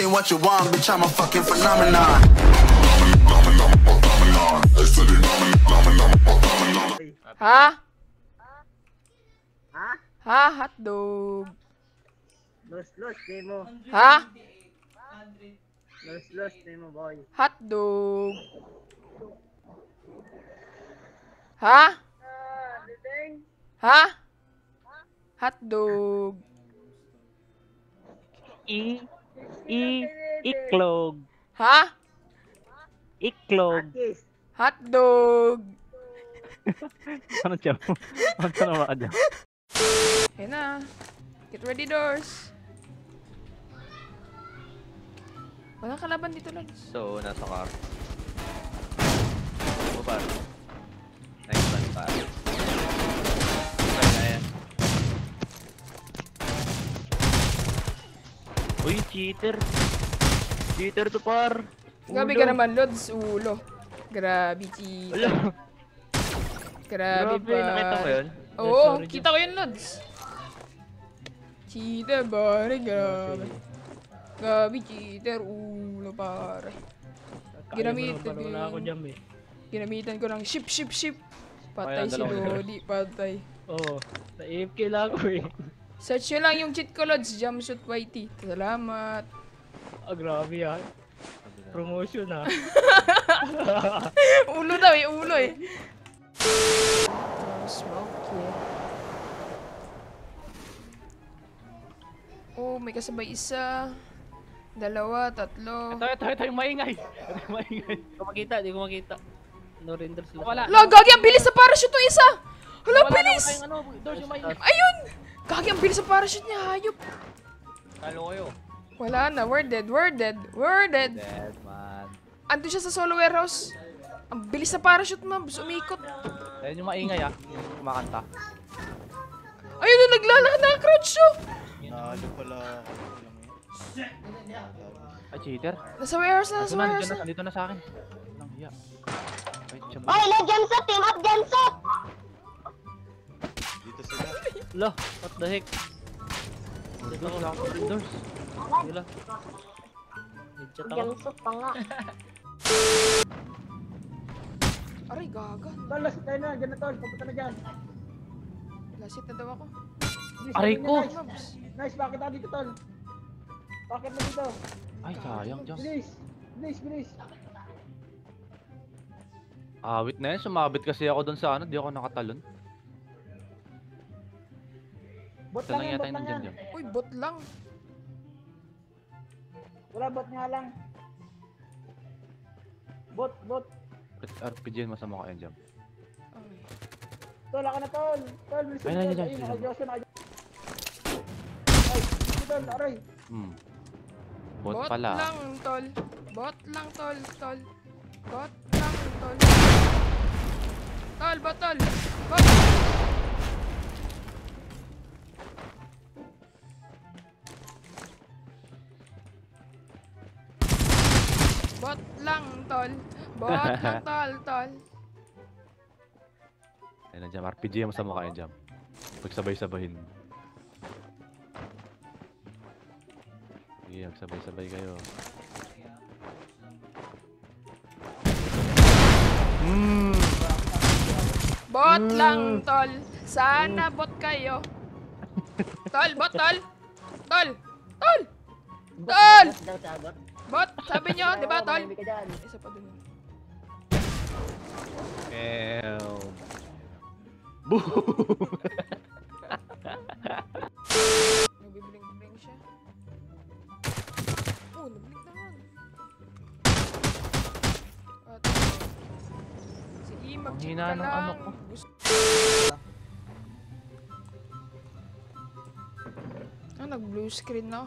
ain't what you want, bitch, I'm a fucking phenomenon. Hah? Hah? Hah, hotdog. Los-los, Nemo. Hah? Los-los, Nemo boy. Hotdog. Hah? Hah? Hotdog. Iklog. Hah? Iklog. Hotdog. Ano siya? Ano ba siya? Okay na. Get ready, doors. Walang kalaban dito lang. So, nasa car. Bubar. Nice one, par. Uy, cheater! Cheater to, par! Grabe ka naman, Lods. Ulo. Grabe, cheater. Grabe, par. Nakita ko yun? Oo, kita ko yun, Lods. Cheater, pare. Grabe. Grabe, cheater. Ulo, pare. Ginamitan ko ng ship, ship, ship. Patay si Lodi. Patay. Oo. Sa AFK lang ko eh. Search nyo lang yung cheat ko, Lods. Jumpsuit YT. Salamat. Ah, grabe yan. Promotion ah. Ulo daw eh. Ulo eh. Smoke here. Oh, may kasabay isa. Dalawa, tatlo. Ito yung maingay. Di ko makita, di ko makita. No renders. Lo, gagi ang bilis sa parachute to isa. Hala, bilis! Ayun! Gagi, ang bilis sa parachute niya, hayop! Halo kayo. Wala na, we're dead, we're dead, we're dead! Dead, man. Ando siya sa solo warehouse. Ang bilis sa parachute, mabs, umikot. Ayun yung maingay, ah. Kumakanta. Ayun na, naglalak na, crouch siya! Nalo pala. Ay, cheater. Nasa warehouse na, nasa warehouse na. Dito na sa akin. Ay, na, jumps up, team up, jumps up! Dito sila. Lo, what the heck? Dito ako lang sa doors. Dito. Jangsot pa nga. Aray, gaga. Lasit tayo na, dyan na tol. Papunta na dyan. Lasit na daw ako. Aray ko! Nice, bakit ako dito tol? Bakit na dito? Ay, sayang dyan. Please, please, please. Awit na yan, sumabit kasi ako dun sa ano. Di ako nakatalon. Bot lang yan, bot lang yan. Uy, bot lang. Wala, bot nga lang. Bot, bot. RPG yun, masama ka yan, Jam. Tol, ako na, tol. Tol, bilis yun, tol. Ayun, nakadyos yun, nakadyos. Ay, tol, aray. Bot pala. Bot lang, tol. Bot lang, tol, tol. Bot lang, tol. Tol, bot, tol. Bot. Bot lang, tol. Bot lang, tol, tol. Ayan na, Jam. RPG mo sa mukha yan, Jam. Pagsabay-sabayin. Sige, magsabay-sabay kayo. Bot lang, tol. Sana bot kayo. Tol, bot, tol. Tol, tol. Tol! Bot, sabi nyo, di ba, tol? Isa pa dun. Ew. Boom! Nabibling-bling siya. Oh, nabling naman. At, sige, mag-check ka lang. Ah, nag-blue screen na.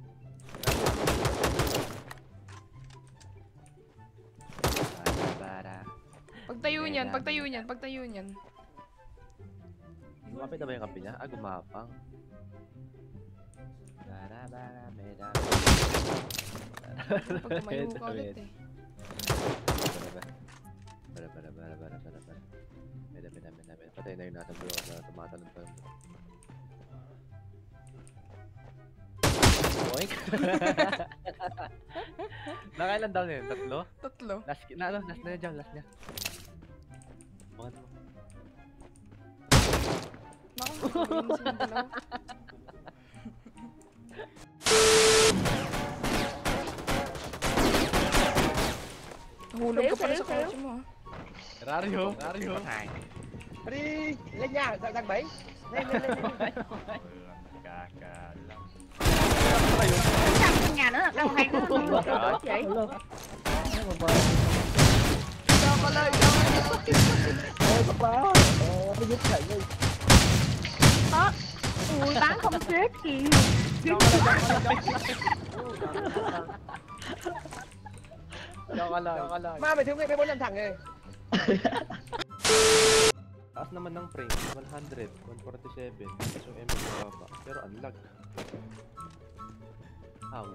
Pagtayo niyan, pagtayo niyan, pagtayo niyan. Gumapit na ba yung kape niya? Ah, gumapang. Parameda. Pag tumayo ka ulit eh. Para. Meda. Patay na yun natin bro. Tumatalon pa yun. Boink! Nakailan down yun? Tatlo? Tatlo. Last na yun dyan. Last na. Bakit mo? Nakakagawin siya dalaw. Nahulog ka pala sa kotse mo ha. Rario! Rario! Pari! Lên nha! Dagbay! Lên! Cà lắm! Sao trong nhà nữa là căng này nữa là căng vậy? Sao có lời đâu? Ôi bác báo! Nó giết thầy đi! Ơ! Ui bán không chết kìa! Giết quá! Đâu có lời! Ma mày thiếu ngay 4 năm thằng kìa! Taas naman ng frame, 100, 147, yung MP baba, pero unlock. How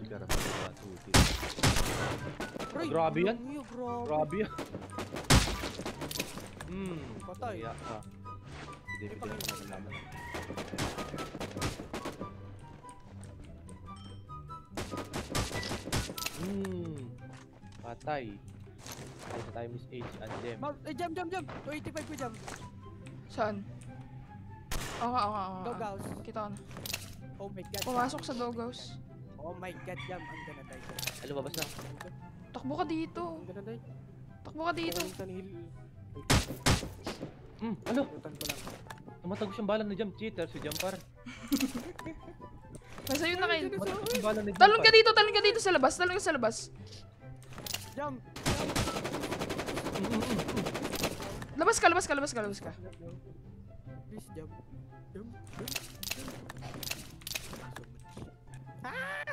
di ka rapat na tuti? Grabe yan! Grabe yan! Patay! Kaya ka. Pide-pide na nalaman. Patay. The time is 8 and them. Jump! 285 ko jump. Saan? Oo. Doghouse. Kita ko na. Oh my god. Pumasok sa doghouse. Oh my god, jump. I'm gonna die. Alo, babas na. Takbo ka dito. I'm gonna die. Takbo ka dito. Alo. Tumatagos yung bala na jump. Cheater si Jumpar. Basta yun na kayo. Talon ka dito sa labas. Jump! Labas ka. Please jump. Ah!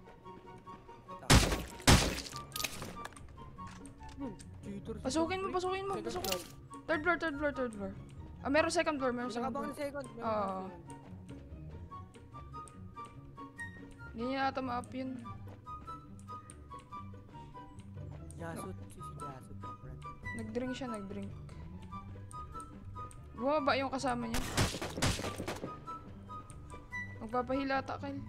Pasukin mo. Third floor. Ah, meron second floor. Nakabang second. Oo. Hindi niya nata ma-up yun. Yasot. Nag-drink siya. Bumaba yung kasama niya. Magpapahilata kayo.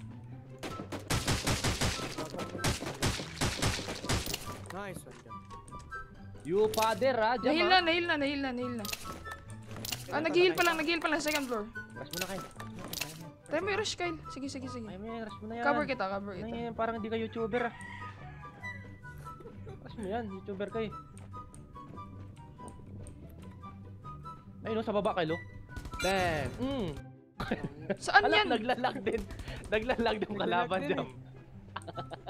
Nice one dyan. You father ha, dyan ha? Nahil na. Ah, nag-heal pa lang. Second floor. Rush mo na kayo. Tayo may rush kayo. Sige. Ay, may rush mo na yan. Cover kita. Ay, parang hindi ka YouTuber ha. Rush mo yan, YouTuber kayo. Ayun o, sa baba kayo. Bang! Saan yan? Naglalag din. Naglalag din kalaban dyan.